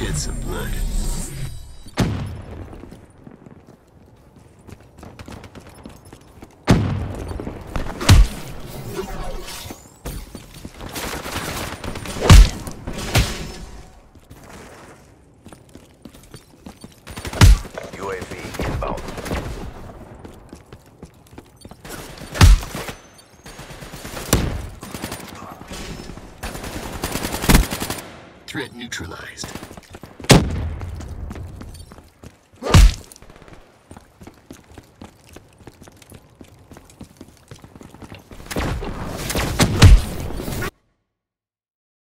shed some blood. Threat neutralized.